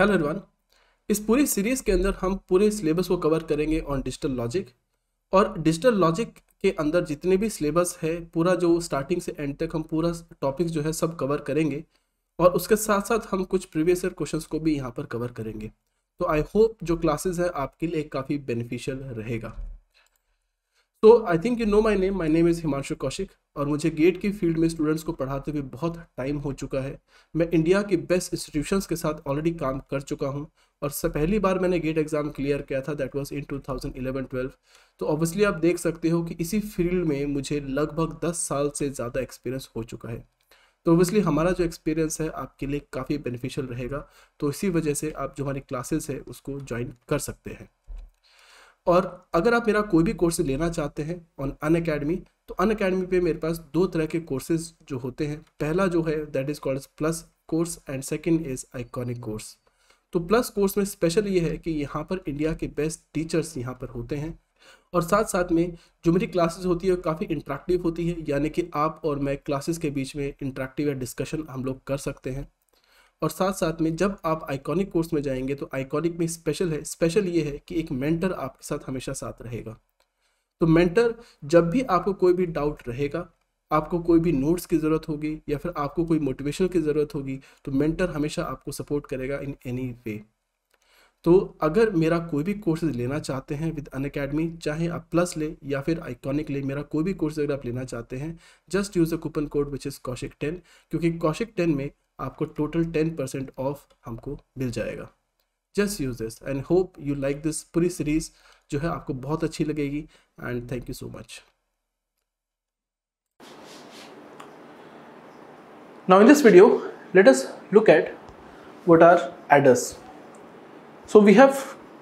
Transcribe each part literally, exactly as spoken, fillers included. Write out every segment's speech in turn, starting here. Hello everyone, इस पूरी series के अंदर हम पूरे सिलेबस को कवर करेंगे ऑन डिजिटल लॉजिक। और डिजिटल लॉजिक के अंदर जितने भी सिलेबस है पूरा, जो स्टार्टिंग से एंड तक हम पूरा टॉपिक जो है सब कवर करेंगे। और उसके साथ साथ हम कुछ प्रीवियस ईयर क्वेश्चंस को भी यहाँ पर कवर करेंगे। तो आई होप जो क्लासेज है आपके लिए काफ़ी बेनिफिशियल रहेगा। तो I think you know my name, my name is Himanshu Kaushik. और मुझे गेट की फील्ड में स्टूडेंट्स को पढ़ाते हुए बहुत टाइम हो चुका है। मैं इंडिया के बेस्ट इंस्टीट्यूशंस के साथ ऑलरेडी काम कर चुका हूं। और से पहली बार मैंने गेट एग्ज़ाम क्लियर किया था, that was in two thousand eleven twelve. तो ऑब्वियसली आप देख सकते हो कि इसी फील्ड में मुझे लगभग दस साल से ज़्यादा एक्सपीरियंस हो चुका है। तो ऑब्वियसली हमारा जो एक्सपीरियंस है आपके लिए काफ़ी बेनिफिशियल रहेगा। तो इसी वजह से आप जो हमारी क्लासेस है उसको ज्वाइन कर सकते हैं। और अगर आप मेरा कोई भी कोर्स लेना चाहते हैं ऑन अनअकैडमी, तो अनअकैडमी पे मेरे पास दो तरह के कोर्सेज जो होते हैं। पहला जो है that is called plus course and second is iconic course. तो प्लस कोर्स में स्पेशल ये है कि यहाँ पर इंडिया के बेस्ट टीचर्स यहाँ पर होते हैं। और साथ साथ में जो मेरी क्लासेस होती है वो काफ़ी इंटरेक्टिव होती है, यानी कि आप और मैं क्लासेस के बीच में इंटरेक्टिव या डिस्कशन हम लोग कर सकते हैं। और साथ साथ में जब आप आइकॉनिक कोर्स में जाएंगे तो आइकॉनिक में स्पेशल है स्पेशल ये है कि एक मेंटर आपके साथ हमेशा साथ रहेगा। तो मेंटर जब भी आपको कोई भी डाउट रहेगा, आपको कोई भी नोट्स की ज़रूरत होगी या फिर आपको कोई मोटिवेशन की ज़रूरत होगी, तो मेंटर हमेशा आपको सपोर्ट करेगा इन एनी वे। तो अगर मेरा कोई भी कोर्सेज लेना चाहते हैं विद अनअकैडमी, चाहे आप प्लस ले या फिर आइकॉनिक ले, मेरा कोई भी कोर्स अगर आप लेना चाहते हैं, just use the coupon code which is Kaushik ten, क्योंकि कौशिक टेन में आपको टोटल टेन परसेंट ऑफ हमको मिल जाएगा। Just use this and hope you like this. पूरी सीरीज जो है आपको बहुत अच्छी लगेगी and thank you so much. Now in this video let us look at what are adders. So we have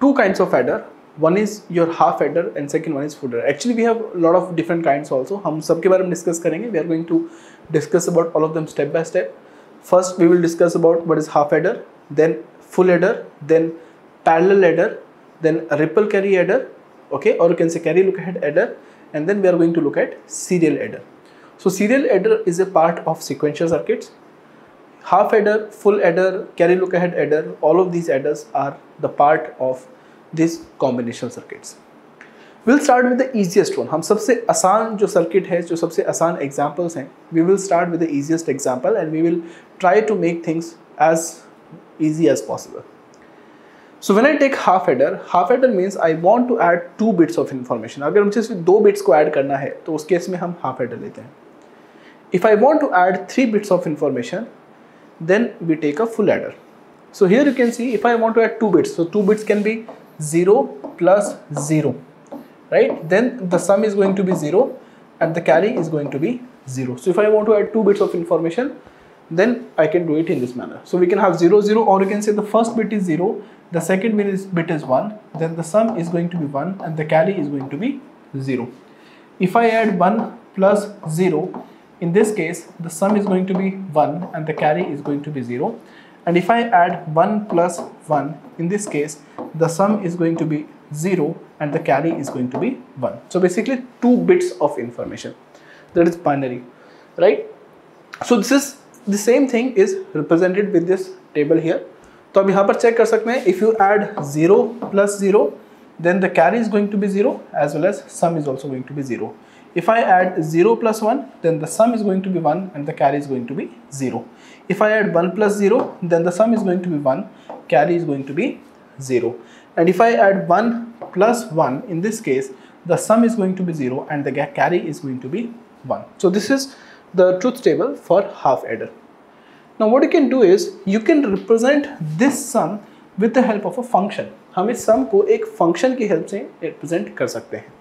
two kinds of adder, one is your half adder and second one is full adder. Actually we have lot of different kinds also. हम सबके बारे में discuss करेंगे। We are going to discuss about all of them step by step. First, we will discuss about what is half adder, then full adder, then parallel adder, then ripple carry adder, okay, or you can say carry look ahead adder, and then we are going to look at serial adder. So, serial adder is a part of sequential circuits. Half adder, full adder, carry look ahead adder, all of these adders are the part of these combination circuits. We'll start with the easiest one. हम सबसे आसान जो circuit है, जो सबसे आसान examples हैं, we will start with the easiest example and we will try to make things as easy as possible. So when I take half adder, half adder means I want to add two bits of information. अगर मुझे सिर्फ दो bits को add करना है, तो उस case में हम half adder लेते हैं. If I want to add three bits of information, then we take a full adder. So here you can see if I want to add two bits, so two bits can be zero plus zero. Right, then the sum is going to be zero and the carry is going to be zero. So if I want to add two bits of information, then I can do it in this manner. So we can have zero, zero, or you can say the first bit is zero, the second bit is, bit is one, then the sum is going to be one and the carry is going to be zero. If I add one plus zero, in this case the sum is going to be one and the carry is going to be zero. And if I add one plus one, in this case the sum is going to be zero and the carry is going to be one. So basically two bits of information, that is binary, right? So this is the same thing is represented with this table here. तो अब यहाँ पर check कर सकते हैं, if you add zero plus zero, then the carry is going to be zero as well as sum is also going to be zero. If I add zero plus one, then the sum is going to be one and the carry is going to be zero. If I add one plus zero, then the sum is going to be one, carry is going to be zero. And if I add one plus one, in this case the sum is going to be zero and the carry is going to be one. So this is the truth table for half adder. Now what you can do is you can represent this sum with the help of a function. हम इस sum को एक function की help से represent कर सकते हैं.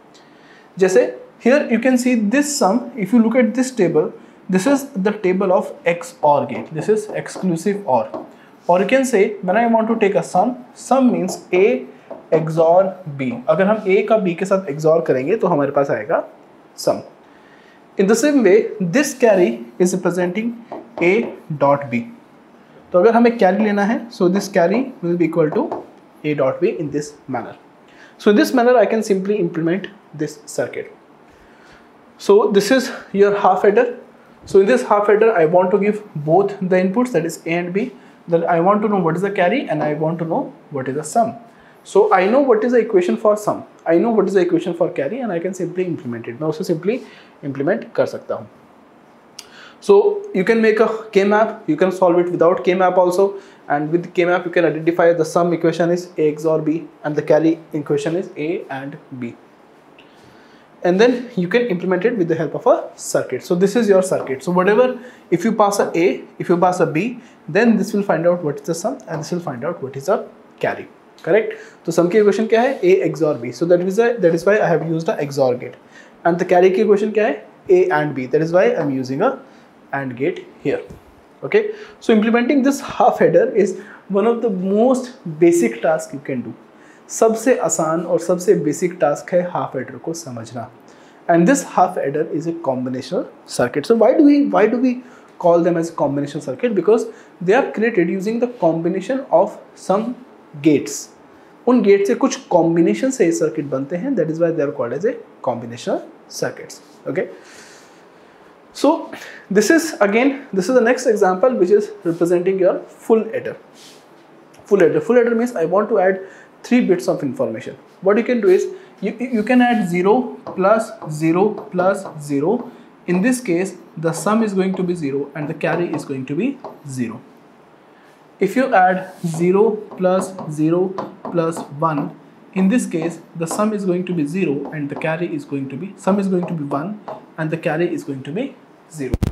जैसे here you can see this sum. If you look at this table, this is the table of X O R gate. This is exclusive O R. Or you can say when I want to take a sum, sum means A X O R B. अगर हम A का B के साथ X O R करेंगे तो हमारे पास आएगा sum. In the same way, this carry is representing A dot B. तो अगर हमें carry लेना है, so this carry will be equal to A dot B in this manner. So in this manner I can simply implement this circuit. So this is your half adder. So in this half adder I want to give both the inputs, that is A and B. Then I want to know what is the carry and I want to know what is the sum. So I know what is the equation for sum. I know what is the equation for carry and I can simply implement it. मैं उसे simply implement कर सकता हूँ. So you can make a K map. You can solve it without K map also. And with K map you can identify the sum equation is A X or B and the carry equation is A and B. And then you can implement it with the help of a circuit. So this is your circuit. So whatever, if you pass a A, if you pass a B, then this will find out what is the sum and this will find out what is the carry. Correct? So sum ki equation kya hai? A X or B. So that is a, that is why I have used the X or gate. And the carry ki equation kya hai? A and B. That is why I am using a AND gate here. Okay. So implementing this half header is one of the most basic tasks you can do. सबसे आसान और सबसे basic task है half adder को समझना and this half adder is a combinational circuit so why do we why do we call them as combination circuit because they are created using the combination of some gates उन gate से कुछ combination से ये circuit बनते हैं that is why they are called as a combinational circuits okay so this is again this is the next example which is representing your full adder full adder full adder means I want to add three bits of information. What you can do is you, you can add zero plus zero plus zero. In this case the sum is going to be zero and the carry is going to be zero. If you add zero plus zero plus one, in this case the sum is going to be zero and the carry is going to be sum is going to be one and the carry is going to be zero.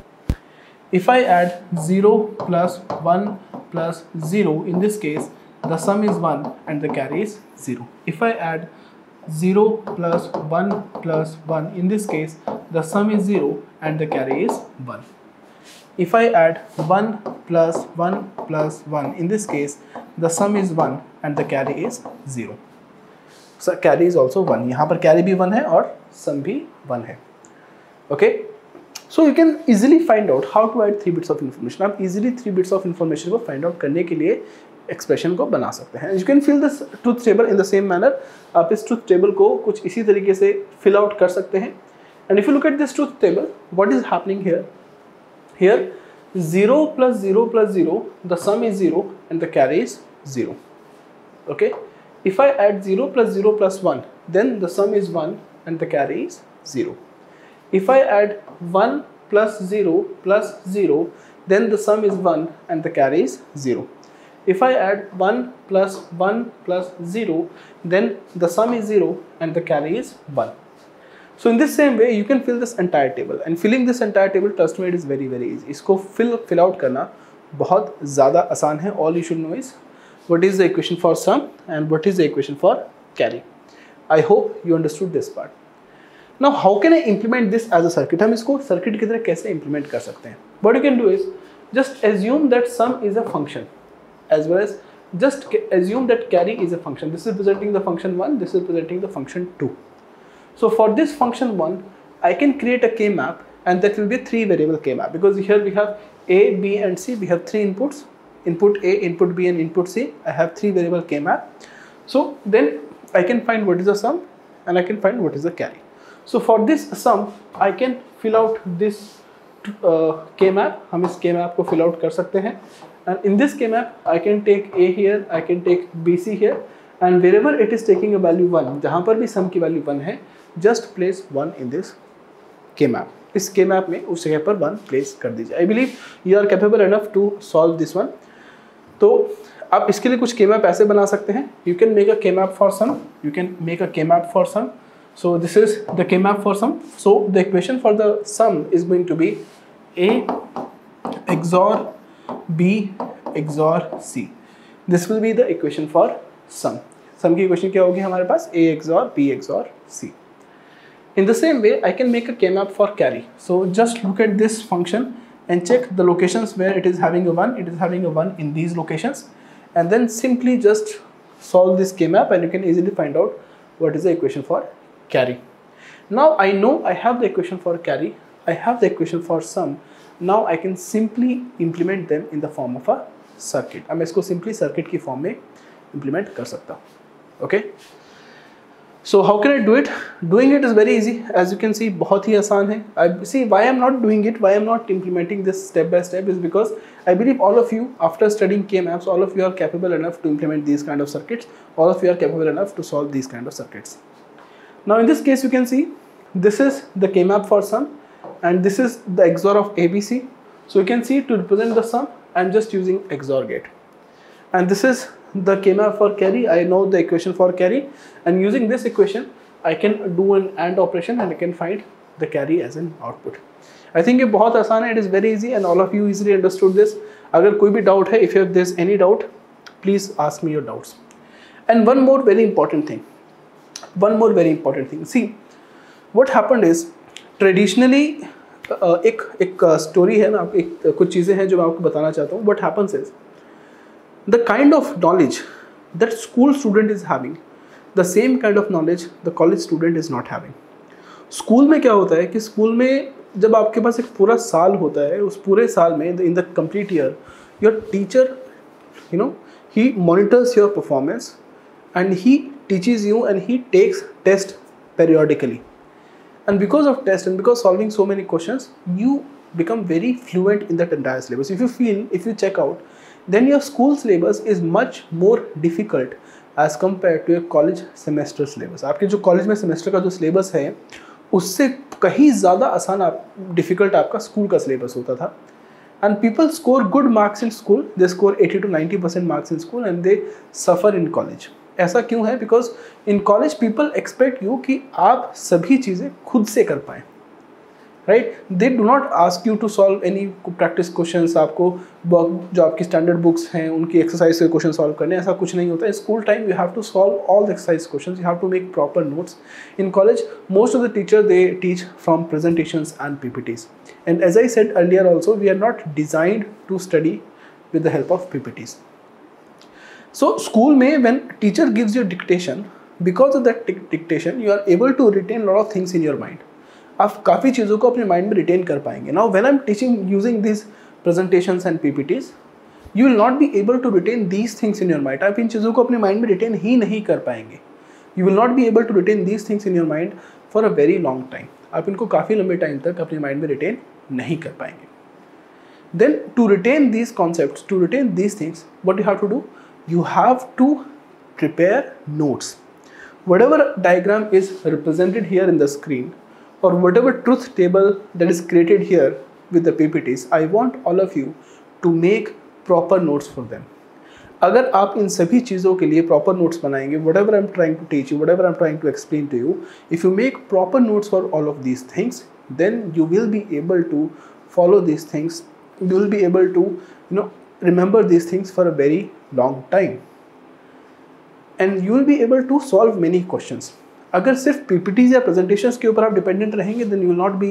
If I add zero plus one plus zero, in this case the sum is one and the carry is zero. If I add zero plus one plus one, in this case the sum is zero and the carry is one. If I add one plus one plus one, in this case the sum is one and the carry is zero. So carry is also one. यहाँ पर carry भी one है और sum भी one है. Okay. So you can easily find out how to add three bits of information. आप easily three bits of information को find out करने के लिए एक्सप्रेशन को बना सकते हैं. You can fill this truth table in the same manner. आप इस ट्रूथ टेबल को कुछ इसी तरीके से फिल आउट कर सकते हैं. And if you look at this truth table what is happening here here zero plus zero plus zero, the sum is zero and the carry is zero. Okay. If I add zero plus zero plus one, then the sum is one and the carry is zero. If I add one plus zero plus zero, then the sum is one and the carry is zero. If I add one plus one plus zero, then the sum is zero and the carry is one. So in this same way you can fill this entire table, and filling this entire table, trust me, it is very very easy. इसको fill fill out करना बहुत ज़्यादा आसान है. All you should know is what is the equation for sum and what is the equation for carry. I hope you understood this part. Now how can I implement this as a circuit? हम इसको circuit की तरह कैसे implement कर सकते हैं? What you can do is just assume that sum is a function. As well as just assume that carry is a function. This is representing the function one, this is representing the function two. So for this function one, I can create a K map, and that will be a three variable K map, because here we have A, B and C. We have three inputs, input A, input B and input C. I have three variable K map. So then I can find what is the sum and I can find what is the carry. So for this sum, I can fill out this uh, K map. हम इस K map को fill out कर सकते हैं. And in this K map, I can take A here, I can take B C here, and wherever it is taking a value one, जहाँ पर भी sum की value one है, just place one in this K map. इस K map में उस जगह पर one place कर दीजिए. I believe you are capable enough to solve this one. तो आप इसके लिए कुछ K map ऐसे बना सकते हैं. You can make a K map for sum. You can make a K map for sum. So this is the K map for sum. So the equation for the sum is going to be A X or B X or C. This will be the equation for sum. Sum की equation क्या होगी हमारे पास? A X or B X or C. In the same way, I can make a K map for carry. So just look at this function and check the locations where it is having a one. It is having a one in these locations, and then simply just solve this K map, and you can easily find out what is the equation for carry. Now I know I have the equation for carry. I have the equation for sum. Now I can simply implement them in the form of a circuit. I am इसको simply circuit की form में implement कर सकता हूँ. Okay. So how can I do it? Doing it is very easy. As you can see, बहुत ही आसान है. I see why I'm not doing it, why I'm not implementing this step by step is because I believe all of you, after studying K maps, all of you are capable enough to implement these kind of circuits. All of you are capable enough to solve these kind of circuits. Now in this case, you can see this is the K map for sum, and this is the X O R of A B C. So you can see to represent the sum, I'm just using X O R gate, and this is the K map for carry. I know the equation for carry, and using this equation I can do an AND operation and I can find the carry as an output. I think it is very easy, it is very easy, and all of you easily understood this. Agar koi bhi doubt hai, if there is any doubt, please ask me your doubts. And one more very important thing, one more very important thing. See, what happened is traditionally, uh, ek, ek uh, story hai, main ek uh, kuch cheezein hain jo main aapko batana chahta hu. What happens is, the kind of knowledge that school student is having, the same kind of knowledge the college student is not having. School में क्या होता है कि school में जब आपके पास एक पूरा साल होता है, उस पूरे साल में in the complete year, your teacher, you know, he monitors your performance and he teaches you and he takes test periodically. And because of test and because solving so many questions, you become very fluent in that entire syllabus. If you feel, if you check out, then your school syllabus is much more difficult as compared to your college semester syllabus. आपके जो college में semester का जो syllabus है, उससे कहीं ज़्यादा आसान आप difficult आपका school का syllabus होता था. And people score good marks in school. They score eighty to ninety percent marks in school and they suffer in college. ऐसा क्यों है? Because in college people expect you कि आप सभी चीज़ें खुद से कर पाएं. Right? They do not ask you to solve any practice questions. आपको जो आपकी standard books हैं उनकी exercise के questions solve करने, ऐसा कुछ नहीं होता है. In school time you have to solve all the exercise questions. You have to make proper notes. In college most of the teachers they teach from presentations and P P Ts. And as I said earlier also, we are not designed to study with the help of P P Ts. So school में when teacher gives you dictation, because of that dictation you are able to retain lot of things in your mind. आप काफ़ी चीज़ों को अपने mind में retain कर पाएंगे. Now when I am teaching using this presentations and PPTs, you will not be able to retain these things in your mind. आप इन चीज़ों को अपने माइंड में रिटेन ही नहीं कर पाएंगे. You will not be able to retain these things in your mind for a very long time. आप इनको काफ़ी लंबे टाइम तक अपने माइंड में रिटेन नहीं कर पाएंगे. Then to retain these concept, to retain these things, what you have to do, you have to prepare notes. Whatever diagram is represented here in the screen, or whatever truth table that is created here with the P P Ts, I want all of you to make proper notes for them. अगर आप इन सभी चीज़ों के लिए proper notes बनाएंगे, whatever I'm trying to teach you, whatever I'm trying to explain to you, if you make proper notes for all of these things, then you will be able to follow these things. You will be able to, you know, remember these things for a very long time, and you will be able to solve many questions. अगर सिर्फ PPTs या presentations के ऊपर आप dependent रहेंगे, then you will not be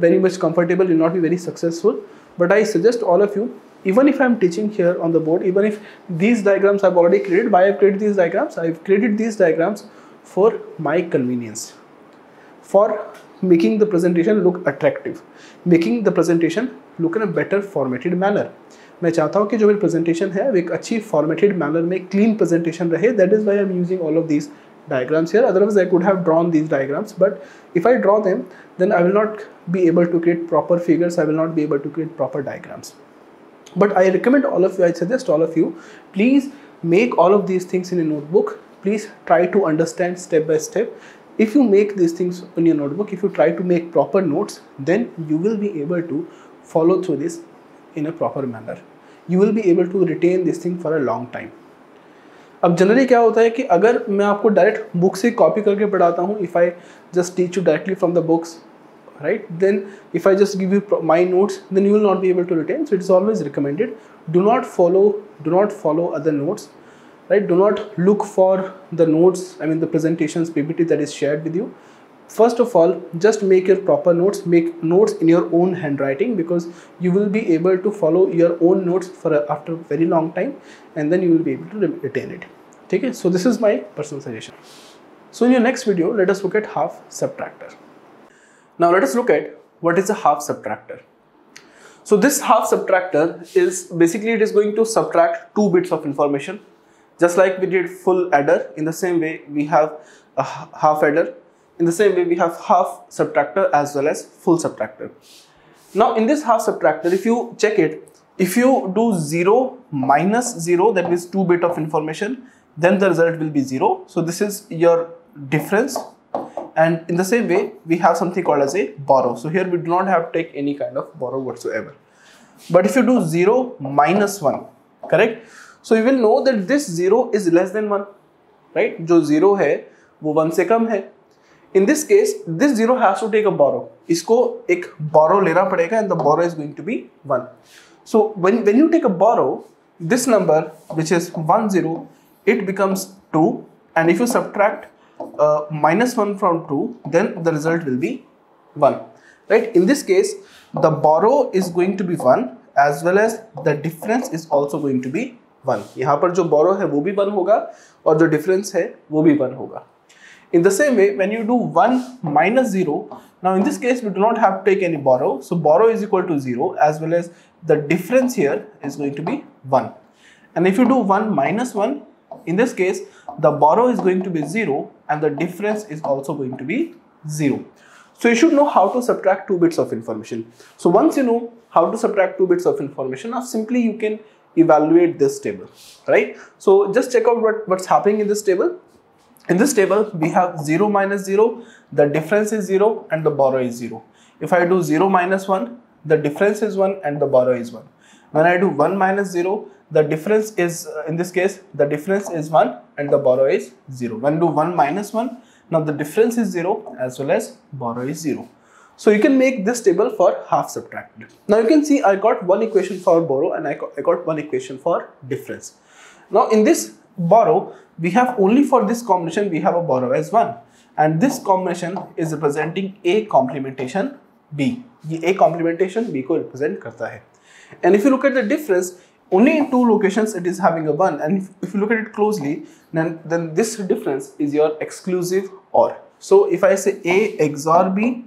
very much comfortable, you not be very successful. But I suggest all of you, even if I am teaching here on the board, even if these diagrams I have already created, why I have created these diagrams, I have created these diagrams for my convenience, for making the presentation look attractive, making the presentation look in a better formatted manner. मैं चाहता हूँ कि जो मेरी presentation है वो एक अच्छी फॉर्मेटेड मैनर में क्लीन प्रेजेंटेशन रहे. That is why I am using all of these diagrams here. Otherwise I could have drawn these diagrams, but if I draw them, then I will not be able to create proper figures, I will not be able to create proper diagrams. But I recommend all of you, I suggest all of you, please make all of these things in a notebook. Please try to understand step by step. If you make these things in your notebook, if you try to make proper notes, then you will be able to follow through this in a proper manner. You will be able to retain this thing for a long time. अब generally क्या होता है कि अगर मैं आपको direct book से copy करके पढ़ाता हूँ, if I just teach you directly from the books, right, then if I just give you my notes, then you will not be able to retain. So it is always recommended, do not follow do not follow other notes, right, do not look for the notes, I mean the presentations PPT that is shared with you. First of all, just make your proper notes, make notes in your own handwriting, because you will be able to follow your own notes for a, after a very long time, and then you will be able to retain it. Okay, so this is my personal suggestion. So in your next video, let us look at half subtractor. Now let us look at what is a half subtractor. So this half subtractor is basically, it is going to subtract two bits of information. Just like we did full adder, in the same way we have a half adder. In the same way we have half subtractor as well as full subtractor. Now in this half subtractor, if you check it, if you do zero minus zero, that means two bit of information, then the result will be zero. So this is your difference. And in the same way, we have something called as a borrow. So here we do not have to take any kind of borrow whatsoever. But if you do zero minus one, correct? So you will know that this zero is less than one, right? जो zero है वो one से कम है. In this case, this zero has to take a borrow. इसको एक borrow लेना पड़ेगा and the borrow is going to be one. So when when you take a borrow, this number which is one zero, it becomes two. And if you subtract uh, minus one from two, then the result will be one, right? In this case, the borrow is going to be one as well as the difference is also going to be one. यहाँ पर जो borrow है वो भी one होगा और जो difference है वो भी one होगा. In the same way, when you do one minus zero, now in this case we do not have to take any borrow, so borrow is equal to zero as well as the difference here is going to be one. And if you do one minus one, in this case the borrow is going to be zero and the difference is also going to be zero. So you should know how to subtract two bits of information. So once you know how to subtract two bits of information, now simply you can evaluate this table, right? So just check out what what's happening in this table. In this table we have zero minus zero, the difference is zero and the borrow is zero. If I do zero minus one, the difference is one and the borrow is one. When I do one minus zero, the difference is uh, in this case the difference is one and the borrow is zero. When I do one minus one, now the difference is zero as well as borrow is zero. So you can make this table for half subtracted. Now you can see I got one equation for borrow and I got, I got one equation for difference. Now in this borrow, we have only for this combination we have a borrow as one, and this combination is representing A complementation B. Ye A complementation B ko represent karta hai. And if you look at the difference, only in two locations it is having a one, and if, if you look at it closely, then then this difference is your exclusive O R. So if I say A X O R B,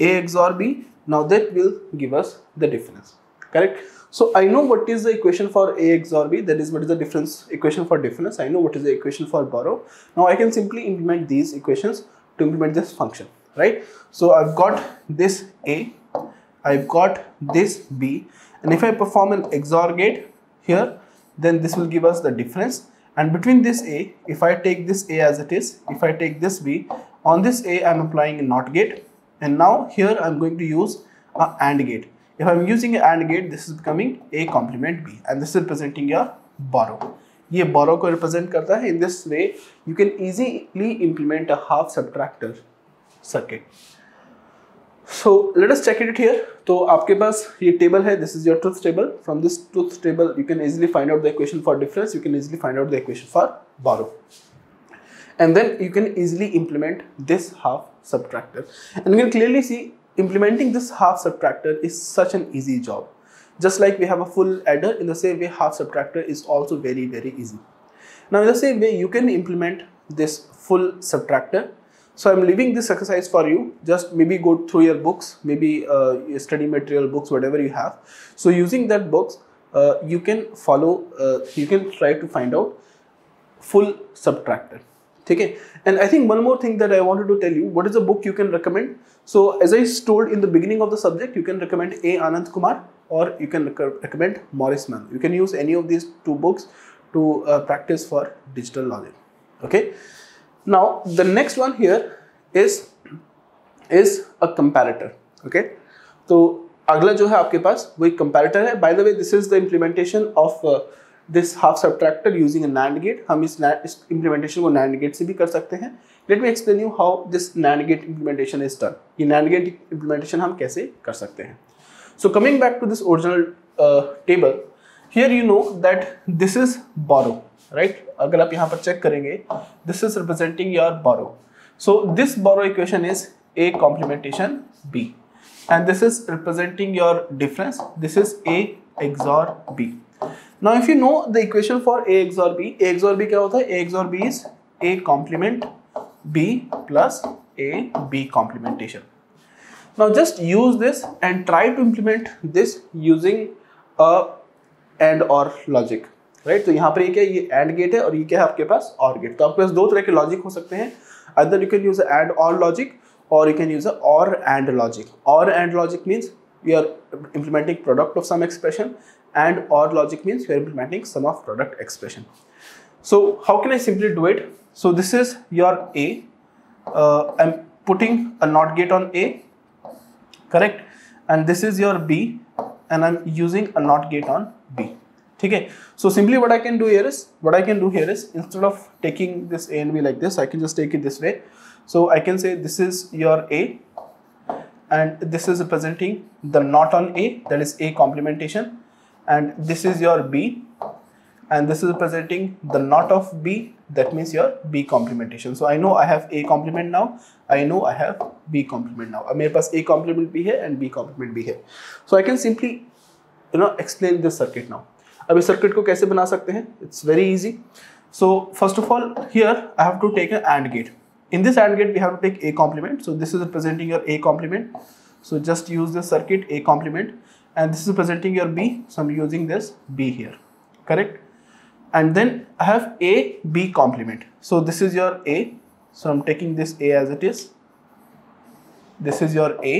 A X O R B, now that will give us the difference, correct? So I know what is the equation for A X O R B, that is what is the difference equation for difference. I know what is the equation for borrow. Now I can simply implement these equations to implement this function, right? So I've got this A, I've got this B, and if I perform an X O R gate here, then this will give us the difference. And between this A, if I take this A as it is, if I take this B, on this A I'm applying a NOT gate. And now here I'm going to use an AND gate. If I'm using an AND gate, this is becoming A complement B, and this is representing your borrow. Ye borrow ko represent karta hai. In this way, you can easily implement a half subtractor circuit. So let us check it here. So aapke paas ye table hai. This is your truth table. From this truth table, you can easily find out the equation for difference. You can easily find out the equation for borrow. And then you can easily implement this half subtractor. And you can clearly see implementing this half subtractor is such an easy job. Just like we have a full adder, in the same way half subtractor is also very very easy. Now in the same way you can implement this full subtractor. So I'm leaving this exercise for you. Just maybe go through your books, maybe uh, your study material books, whatever you have. So using that books, uh, you can follow, uh, you can try to find out full subtractor. Okay. And I think one more thing that I wanted to tell you, what is a book you can recommend? So as I told in the beginning of the subject, you can recommend A. Anand Kumar or you can rec recommend Morris Mann. You can use any of these two books to uh, practice for digital logic. Okay. Now the next one here is is a comparator. Okay. So agla jo hai aapke paas wo ek comparator hai. By the way, this is the implementation of uh, this half subtractor using a NAND gate. हम इस, इस implementation को NAND gate से भी कर सकते हैं. Let me explain you how this NAND gate implementation is done. ये NAND gate implementation हम कैसे कर सकते हैं. So coming back to this original uh, table, here you know that this is borrow, right? अगर आप यहाँ पर check करेंगे, this is representing your borrow. So this borrow equation is A complementation B, and this is representing your difference. This is A X O R B. Now if you know the equation for A X O R B, A X O R B क्या होता है? A X O R B is A complement B plus A B complementation. Now just use this and try to implement this using a AND or logic. Right. तो यहाँ पर ये क्या है, ये एंड गेट है और ये क्या है आपके पास और गेट। तो आपके पास दो तरह के लॉजिक हो सकते हैं, other you can use and or logic और you can use or and logic. Or and logic means you are implementing product of sum expression and or logic means you are implementing sum of product expression. So how can I simply do it? So this is your A. Uh, I'm putting a NOT gate on A, correct? And this is your B, and I'm using a NOT gate on B. Okay. So simply what I can do here is what I can do here is instead of taking this A and B like this, I can just take it this way. So I can say this is your A, and this is representing the NOT on A, that is A complementation. And this is your B, and this is representing the NOT of B, that means your B complementation. So I know I have A complement now, I know I have B complement now. I have A complement B and B complement B. So I can simply, you know, explain this circuit now. Now how can we make this circuit? It's very easy. So first of all, here I have to take an AND gate. In this AND gate we have to take A complement. So this is representing your A complement. So just use this circuit A complement. And this is presenting your B, so I'm using this B here, correct? And then I have A, B complement. So this is your A, so I'm taking this A as it is. This is your A,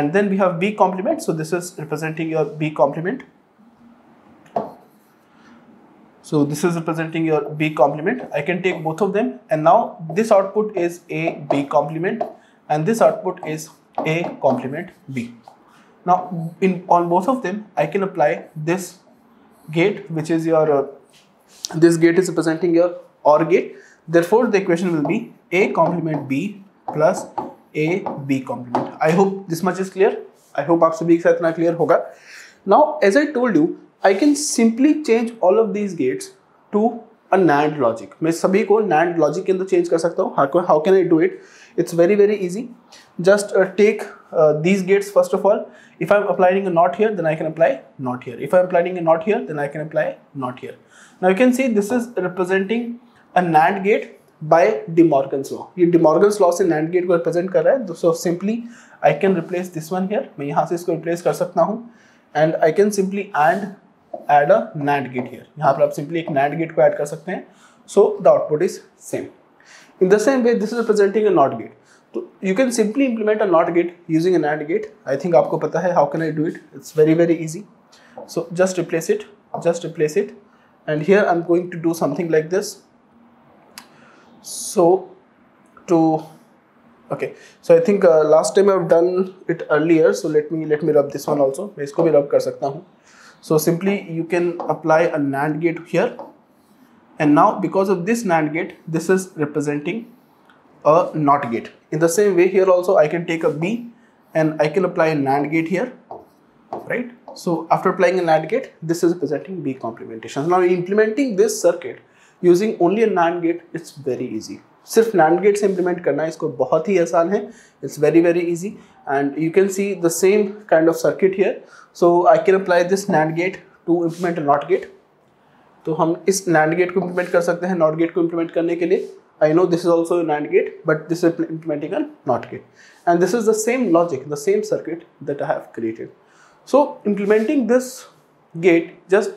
and then we have B complement, so this is representing your B complement. So this is representing your B complement. I can take both of them, and now this output is A, B complement, and this output is A complement B. Now, in on both of them, I can apply this gate, which is your, uh, this gate is representing your OR gate. Therefore, the equation will be A complement B plus A B complement. I hope this much is clear. I hope aap sabhi ke sath na clear hoga. Now, as I told you, I can simply change all of these gates to a NAND logic. मैं सभी को NAND logic के अंदर change कर सकता हूँ. How, how can I do it? It's very very easy. Just uh, take uh, these gates first of all. If I'm applying a NOT here, then I can apply NOT here. If I'm applying a NOT here, then I can apply NOT here. Now you can see this is representing a NAND gate by De Morgan's law. ये De Morgan's law से NAND gate को represent कर रहा है. So simply I can replace this one here. मैं यहाँ से इसको replace कर सकता हूँ. And I can simply and add a NAND gate here. यहाँ पर आप simply एक NAND gate को add कर सकते हैं. So the output is same. In the same way, this is representing a NOT gate. So you can simply implement a NOT gate using an AND gate. I think आपको पता है how can I do it. It's very very easy. So just replace it, just replace it. And here I'm going to do something like this. So to okay. So I think uh, last time I've done it earlier. So let me let me rub this one also. मैं इसको भी rub कर सकता हूँ. So simply you can apply a NAND gate here. And now because of this NAND gate, this is representing a NOT gate. In the same way here also I can take a B and I can apply a NAND gate here, right? So after applying a NAND gate, this is representing B complementation. Now implementing this circuit using only a NAND gate, it's very easy. सिर्फ NAND gate से implement करना है, इसको बहुत ही आसान है. It's very very easy and you can see the same kind of circuit here. So I can apply this NAND gate to implement a NOT gate. तो हम इस NAND gate को implement कर सकते हैं NOT gate को implement करने के लिए. I know this is also a NAND gate, but this is implementing a NOT gate. And this is the same logic, the same circuit that I have created. So implementing this gate, just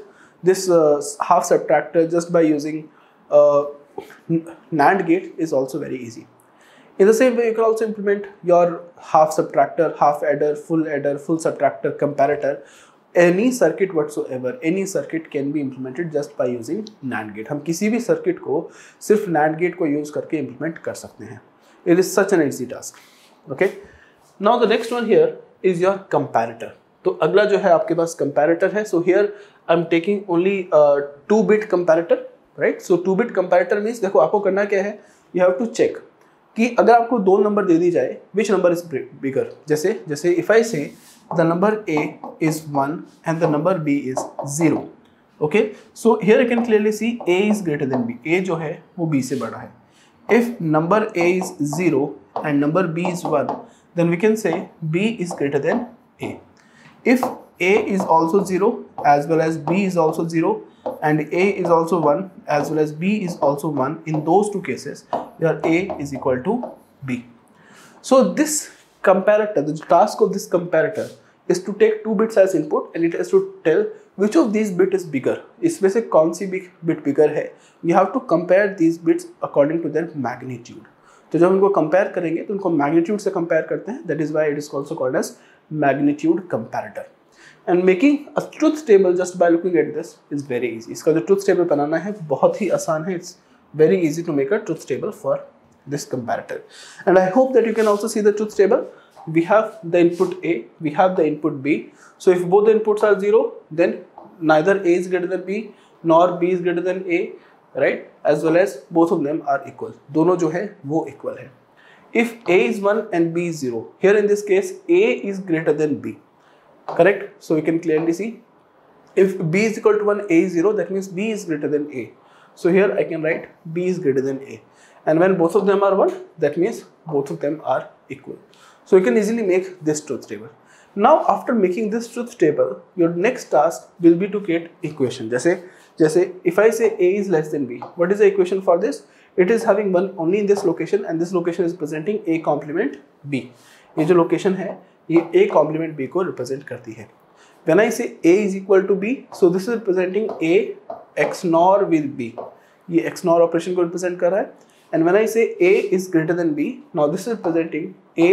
this uh, half subtractor just by using uh, NAND gate is also very easy. In the same way, you can also implement your half subtractor, half adder, full adder, full subtractor, comparator. Any circuit whatsoever, any circuit can be implemented just by using NAND gate. हम किसी भी circuit को सिर्फ NAND gate को use करके implement कर सकते हैं. It is such an easy task. Okay. Now the next one here is your comparator. तो अगला जो है आपके पास comparator है. So here I'm taking only uh, two bit comparator, right? So two bit comparator means देखो आपको करना क्या है? You have to check कि अगर आपको दो number दे दी जाए, which number is bigger? जैसे जैसे if I say the number A is one and the number B is zero. Okay. So here you can clearly see A is greater than B. A जो है वो B से बड़ा है. If number A is zero and number B is one, then we can say B is greater than A. If A is also zero as well as B is also zero and A is also one as well as B is also one, in those two cases your A is equal to B. So this comparator, the task of this comparator is to take two bits as input and it has to tell which of these bit is bigger, इसमें से कौन सी bit bigger है, we have to compare these bits according to their magnitude. तो जब उनको compare करेंगे तो उनको magnitude से compare करते हैं, that is why it is also called as magnitude comparator. And making a truth table just by looking at this is very easy. इसका जो truth table बनाना है बहुत ही आसान है, it's very easy to make a truth table for this comparator. And I hope that you can also see the truth table. We have the input A, we have the input B. So if both the inputs are zero, then neither A is greater than B nor B is greater than A, right? As well as both of them are equal. दोनों जो है वो equal है. If A is one and B is zero, here in this case A is greater than B, correct? So we can clearly see if B is equal to one, A is zero, that means B is greater than A. So here I can write B is greater than A. And when both of them are one, that means both of them are equal. So you can easily make this truth table. Now after making this truth table, your next task will be to create equation. Jaise, jaise if I say A is less than B, what is the equation for this? It is having one only in this location, and this location is presenting A complement B. ये जो location है, ये A complement B को represent करती है. When I say A is equal to B, so this is representing A X nor with B. ये X nor operation को represent कर रहा है. And when I say A is greater than B, now this is representing A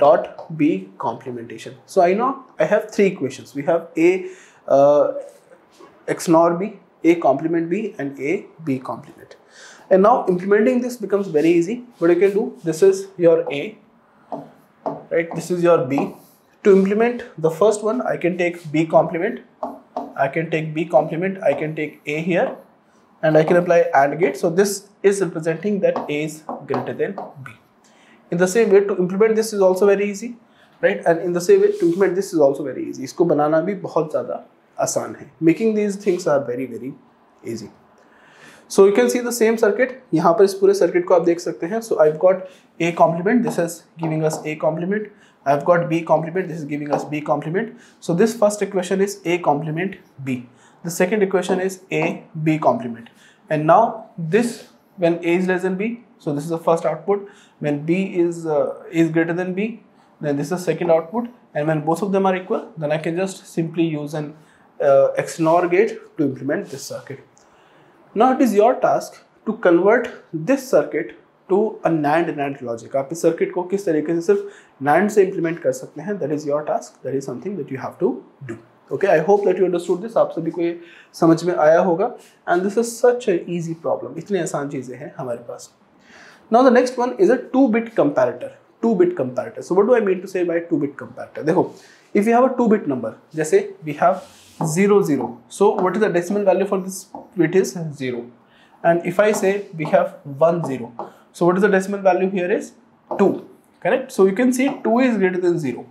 dot B complementation. So I know I have three equations. We have A uh, X nor B, A complement B, and A B complement. And now implementing this becomes very easy. What you can do, this is your A, right? This is your B. To implement the first one, I can take B complement. I can take B complement. I can take A here. And I can apply AND gate. So this is representing that A is greater than B. In the same way, to implement this is also very easy, right? And in the same way, to implement this is also very easy. इसको बनाना भी बहुत ज़्यादा आसान है. Making these things are very very easy. So you can see the same circuit. यहाँ पर इस पूरे circuit को आप देख सकते हैं. So I've got A complement. This is giving us A complement. I've got B complement. This is giving us B complement. So this first equation is A complement B. The second equation is A, B complement. And now this, when A is less than B, so this is the first output. When B is uh, A is greater than B, then this is the second output. And when both of them are equal, then I can just simply use an uh, X nor gate to implement this circuit. Now it is your task to convert this circuit to a NAND NAND logic. आप इस circuit को किस तरीके से सिर्फ NAND से implement कर सकते हैं, that is your task, that is something that you have to do. Okay, I hope that you understood this. आप सभी को ये समझ में आया होगा. And this is such an easy problem. इतने आसान चीजें हैं हमारे पास. Now the next one is a two-bit comparator. Two-bit comparator. So what do I mean to say by two-bit comparator? देखो, if you have a two-bit number, जैसे we have zero zero. So what is the decimal value for this bit is zero. And if I say we have one zero, so what is the decimal value here is two. Correct? So you can see two is greater than zero.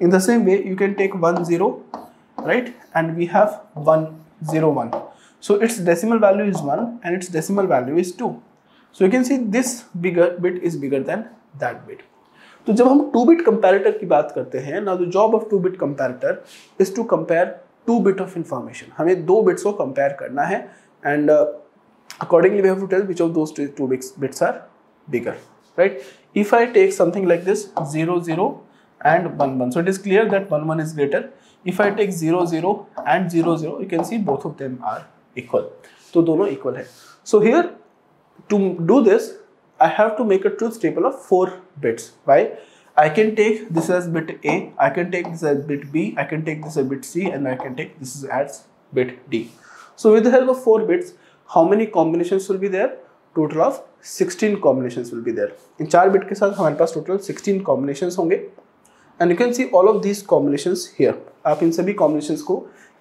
In the same way, you can take one zero, right? And we have one zero one. So its decimal value is one, and its decimal value is two. So you can see this bigger bit is bigger than that bit. So जब हम two bit comparator की बात करते हैं, now the job of two bit comparator is to compare two bit of information. हमें दो bits को compare करना है, and uh, accordingly we have to tell which of those two bits bits are bigger, right? If I take something like this zero zero. And one one, so it is clear that one one is greater. If I take zero zero and zero zero, you can see both of them are equal. So दोनों equal है. So here to do this, I have to make a truth table of four bits. Why? I can take this as bit A, I can take this as bit B, I can take this as bit C, and I can take this as bit D. So with the help of four bits, how many combinations will be there? Total of sixteen combinations will be there. इन चार bit के साथ हमारे पास total sixteen combinations होंगे. And you can see all of these combinations here. आप इन सभी combinations को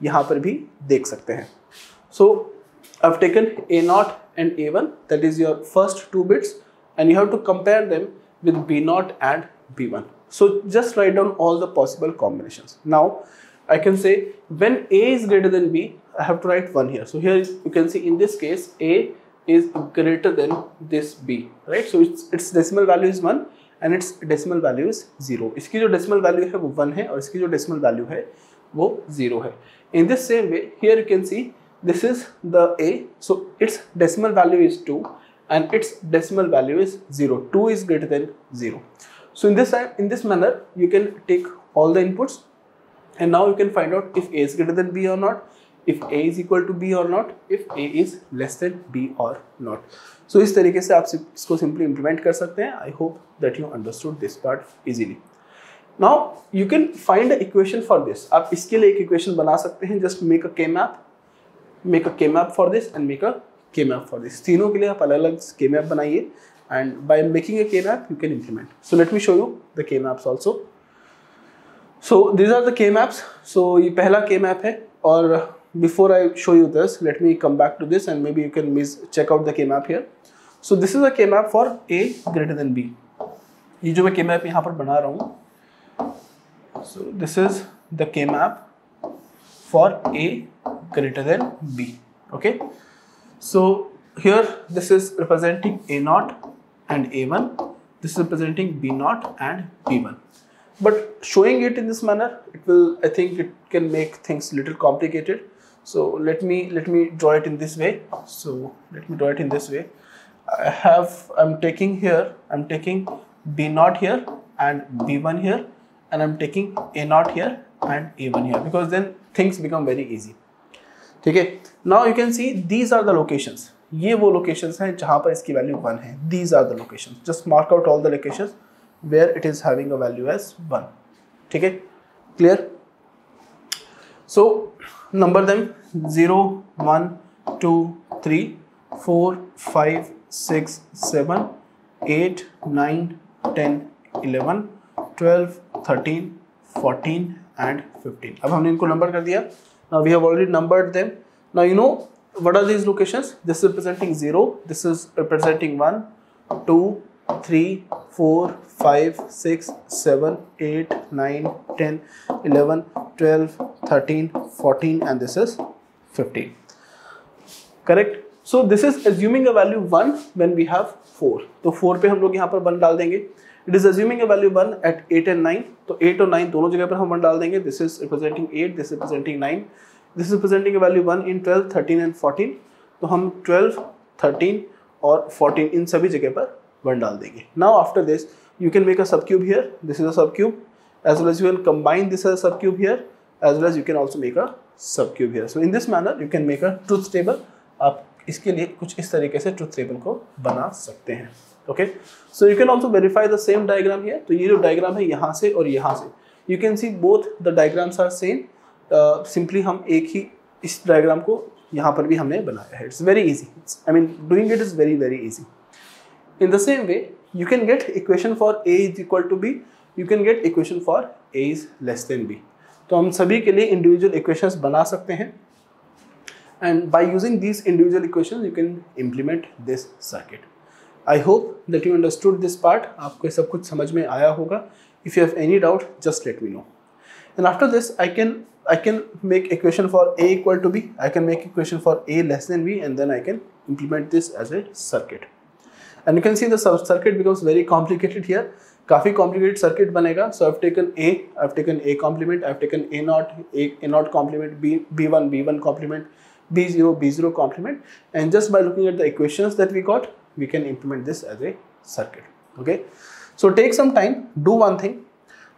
यहाँ पर भी देख सकते हैं. So I've taken A naught and A one, that is your first two bits, and you have to compare them with B naught and B one. So just write down all the possible combinations. Now I can say when A is greater than B, I have to write one here. So here you can see in this case A is greater than this B, right? So its, its decimal value is one. And its decimal value is zero. इसकी जो decimal value है वो one है और इसकी जो decimal value है वो zero है. In this same way, here you can see this is the A, so its decimal value is two and its decimal value is zero. two is greater than zero. So in this in this manner, you can take all the inputs And now you can find out if A is greater than B or not, if A is equal to B or not, if A is less than B or not. So इस तरीके से आप इसको simply implement कर सकते हैं. I hope that you understood this part easily. Now you can find an equation for this. आप इसके लिए एक equation बना सकते हैं. Just make a K-map, make a K-map for this and make a K-map for this. तीनों के लिए आप अलग-अलग K-map बनाइए and by making a K-map you can implement. So let me show you the K-maps also. So these are the K-maps. So ये पहला K-map है और before I show you this, let me come back to this and maybe you can miss, check out the K-map here. So this is a K-map for A greater than B. ये जो मैं K-map यहाँ पर बना रहा हूँ. So this is the K-map for A greater than B. Okay. So here this is representing A zero and A one. This is representing B zero and B one. But showing it in this manner, it will, I think it can make things little complicated. So let me let me draw it in this way. So let me draw it in this way. I have I'm taking here, I'm taking B zero here and B one here, and I'm taking A zero here and A one here, because then things become very easy. Okay. Now you can see these are the locations. ये वो locations हैं जहाँ पर इसकी value one है. These are the locations. Just mark out all the locations where it is having a value as one. Okay. Clear? So number them zero, one, two, three, four, five, six, seven, eight, nine, ten, eleven, twelve, thirteen, fourteen and fifteen. अब हमने इनको number कर दिया. Now we have already numbered them. Now you know what are these locations? This is representing zero. This is representing one, two, three, four, five, six, seven, eight, nine, ten, eleven, twelve, thirteen, fourteen and this is fifteen. Correct? So this is assuming a value one when we have four. So four पे हम लोग यहाँ पर one डाल देंगे. It is assuming a value one at eight and nine. तो eight और nine दोनों जगह पर हम one डाल देंगे. This is representing eight, this is representing nine. This is representing a value one in twelve, thirteen and fourteen. तो हम twelve, thirteen और fourteen इन सभी जगह पर one डाल देंगे. Now after this you can make a subcube here. This is a subcube, as well as you can combine this as a subcube here, as well as you can also make a subcube here. So in this manner you can make a truth table. आप इसके लिए कुछ इस तरीके से truth table को बना सकते हैं. Okay. So you can also verify the same diagram here. तो ये जो diagram है यहाँ से और यहाँ से, you can see both the diagrams are same. Uh, simply हम एक ही इस diagram को यहाँ पर भी हमने बनाया है. It's very easy. It's, I mean doing it is very very easy. In the same way, you can get equation for A is equal to B. You can get equation for A is less than B. तो हम सभी के लिए individual equations बना सकते हैं. And by using these individual equations, you can implement this circuit. I hope that you understood this part. आपको सब कुछ समझ में आया होगा. If you have any doubt, just let me know. And after this, I can I can make equation for A equal to B. I can make equation for A less than B, and then I can implement this as a circuit. And you can see the circuit becomes very complicated here. Kafi complicated circuit banega. So I've taken A, I've taken A complement, I've taken A naught, A naught complement, B, B1, B1 complement, B zero, B zero complement. And just by looking at the equations that we got, we can implement this as a circuit. Okay. So take some time, do one thing.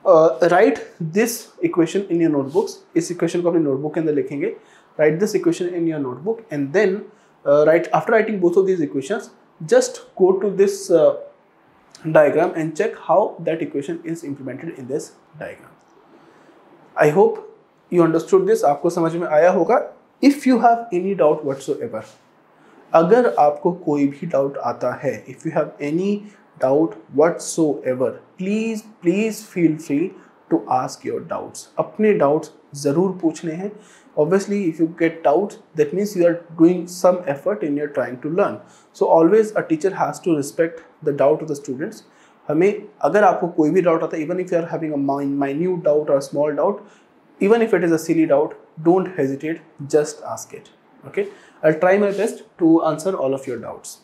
Uh, write this equation in your notebooks. This equation ko apne notebook ke andar likhenge. Write this equation in your notebook, and then uh, write after writing both of these equations, just go to this uh, diagram and check how that equation is implemented in this diagram. I hope you understood this. आपको समझ में आया होगा. If you have any doubt whatsoever, अगर आपको कोई भी doubt आता है, if you have any doubt whatsoever, please please feel free to ask your doubts. अपने doubts जरूर पूछने हैं. Obviously, if you get doubt, that means you are doing some effort and you are trying to learn. So always a teacher has to respect the doubt of the students. हमें अगर आपको कोई भी doubt आता है, even if you are having a minute doubt or a small doubt, even if it is a silly doubt, don't hesitate, just ask it. Okay, I'll try my best to answer all of your doubts.